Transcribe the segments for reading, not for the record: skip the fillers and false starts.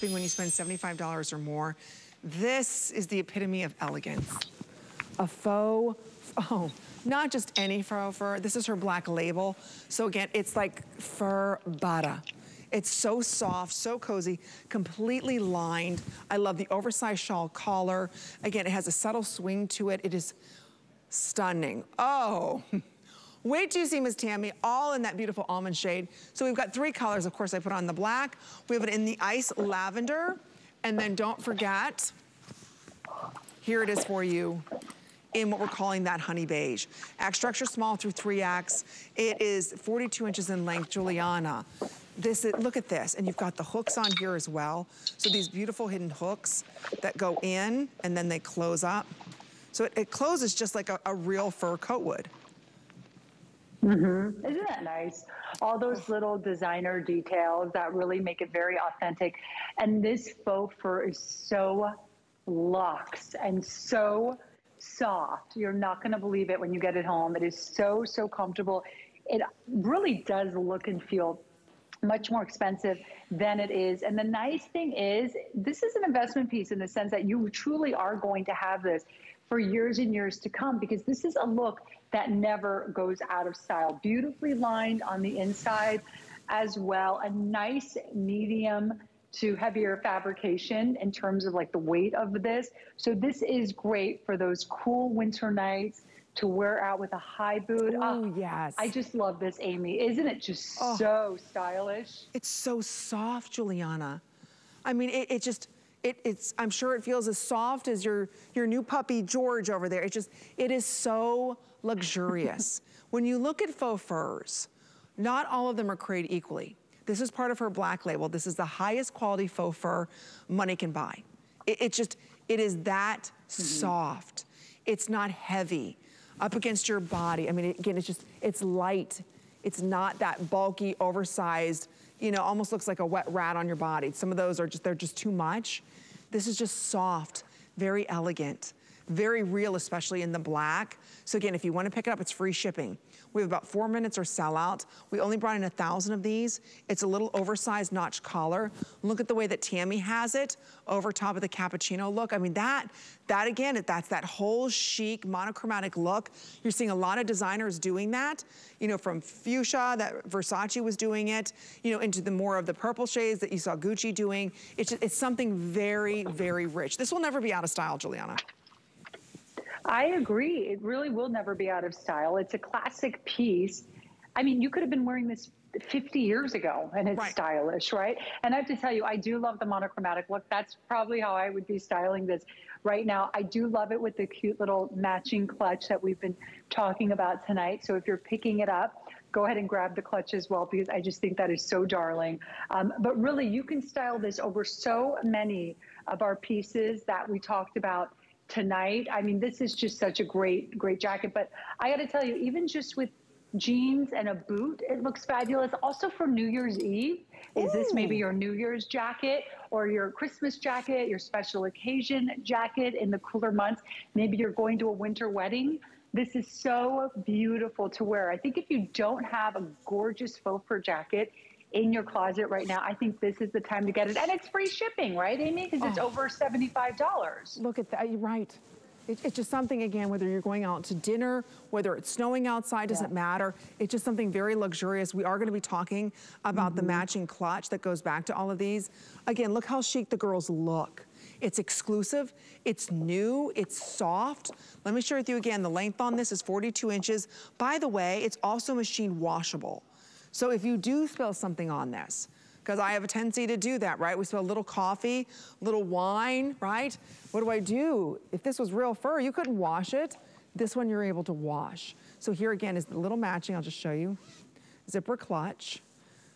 shipping when you spend $75 or more. This is the epitome of elegance. A faux, oh, not just any faux fur. This is her black label. So again, it's like fur bata. It's so soft, so cozy, completely lined. I love the oversized shawl collar. Again, it has a subtle swing to it. It is stunning. Oh, wait till you see Ms. Tammy, all in that beautiful almond shade. So we've got three colors. Of course, I put on the black. We have it in the ice lavender. And then don't forget, here it is for you in what we're calling that honey beige. Axe structure small through 3X. It is 42 inches in length, Giuliana. This is, look at this, and you've got the hooks on here as well. So these beautiful hidden hooks that go in and then they close up. So it closes just like a real fur coat would. Mm-hmm. Isn't that nice? All those little designer details that really make it very authentic. And this faux fur is so luxe and so soft. You're not going to believe it when you get it home. It is so, so comfortable. It really does look and feel much more expensive than it is. And the nice thing is, this is an investment piece in the sense that you truly are going to have this for years and years to come, because this is a look that never goes out of style. Beautifully lined on the inside as well. A nice medium to heavier fabrication in terms of like the weight of this. So this is great for those cool winter nights to wear out with a high boot. Oh, yes. I just love this, Amy. Isn't it just so stylish? It's so soft, Giuliana. I mean, it just, it's, I'm sure it feels as soft as your new puppy, George, over there. It just, it is so luxurious. When you look at faux furs, not all of them are created equally. This is part of her black label. This is the highest quality faux fur money can buy. It just, it is that soft. It's not heavy up against your body. I mean, again, it's just, it's light. It's not that bulky, oversized, you know, almost looks like a wet rat on your body. Some of those are just, they're just too much. This is just soft, very elegant, very real, especially in the black. So again, if you want to pick it up, it's free shipping. We have about 4 minutes or sell out. We only brought in 1,000 of these. It's a little oversized notch collar. Look at the way that Tammy has it over top of the cappuccino look. I mean, that again, that's that whole chic monochromatic look. You're seeing a lot of designers doing that, you know, from fuchsia, that Versace was doing it, you know, into the more of the purple shades that you saw Gucci doing. It's just, it's something very, very rich. This will never be out of style, Giuliana. I agree. It really will never be out of style. It's a classic piece. I mean, you could have been wearing this 50 years ago and it's stylish, right? And I have to tell you, I do love the monochromatic look. That's probably how I would be styling this right now. I do love it with the cute little matching clutch that we've been talking about tonight. So if you're picking it up, go ahead and grab the clutch as well, because I just think that is so darling. But really, you can style this over so many of our pieces that we talked about tonight. I mean, this is just such a great, great jacket. But I got to tell you, even just with jeans and a boot, it looks fabulous. Also for New Year's Eve, is this maybe your New Year's jacket or your Christmas jacket, your special occasion jacket in the cooler months? Maybe you're going to a winter wedding. This is so beautiful to wear. I think if you don't have a gorgeous faux fur jacket in your closet right now, I think this is the time to get it. And it's free shipping, right, Amy? Because it's over $75. Look at that, you're right. It's just something, again, whether you're going out to dinner, whether it's snowing outside, doesn't matter. It's just something very luxurious. We are going to be talking about the matching clutch that goes back to all of these. Again, look how chic the girls look. It's exclusive, it's new, it's soft. Let me share with you again, the length on this is 42 inches. By the way, it's also machine washable. So if you do spill something on this, because I have a tendency to do that, right? We spill a little coffee, a little wine, right? What do? If this was real fur, you couldn't wash it. This one you're able to wash. So here again is the little matching, I'll just show you. Zipper clutch.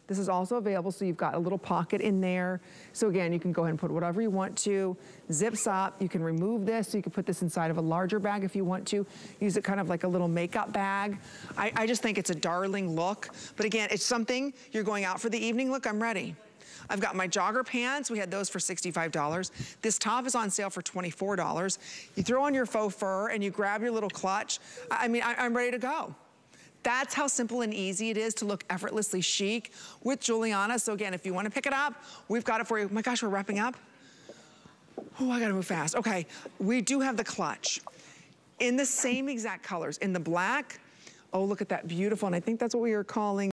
This is also available, so you've got a little pocket in there. So again, you can go ahead and put whatever you want to. Zips up, you can remove this, so you can put this inside of a larger bag if you want to. Use it kind of like a little makeup bag. I just think it's a darling look. But again, it's something you're going out for the evening. Look, I'm ready. I've got my jogger pants. We had those for $65. This top is on sale for $24. You throw on your faux fur and you grab your little clutch. I mean, I'm ready to go. That's how simple and easy it is to look effortlessly chic with Giuliana. So again, if you wanna pick it up, we've got it for you. Oh my gosh, we're wrapping up. Oh, I gotta move fast. Okay, we do have the clutch. In the same exact colors, in the black. Oh, look at that, beautiful. And I think that's what we were calling